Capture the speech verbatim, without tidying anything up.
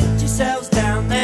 sit yourselves down there.